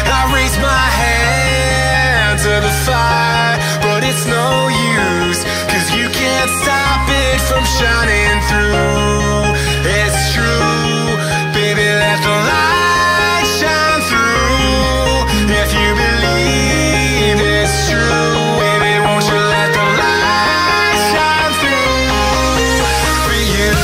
I raise my hand to the fire, but it's no use, 'cause you can't stop it from shining through. It's true, baby, let the light shine through. If you believe it's true, baby, won't you let the light shine through for you?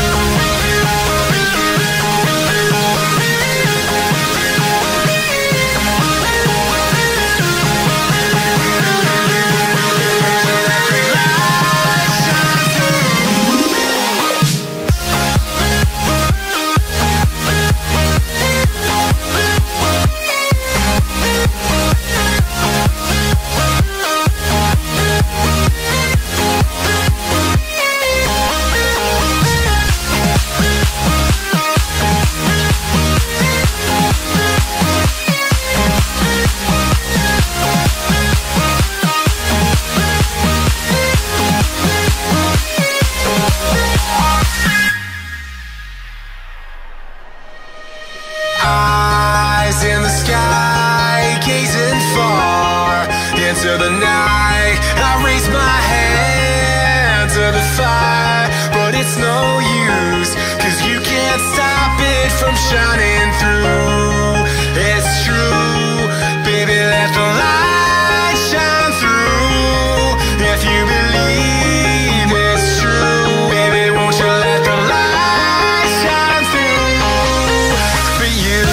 Into the night, I raise my hand to the fire, but it's no use, 'cause you can't stop it from shining through. It's true, baby, let the light shine through. If you believe it's true, baby, won't you let the light shine through for you?